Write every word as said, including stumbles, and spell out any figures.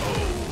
Oh.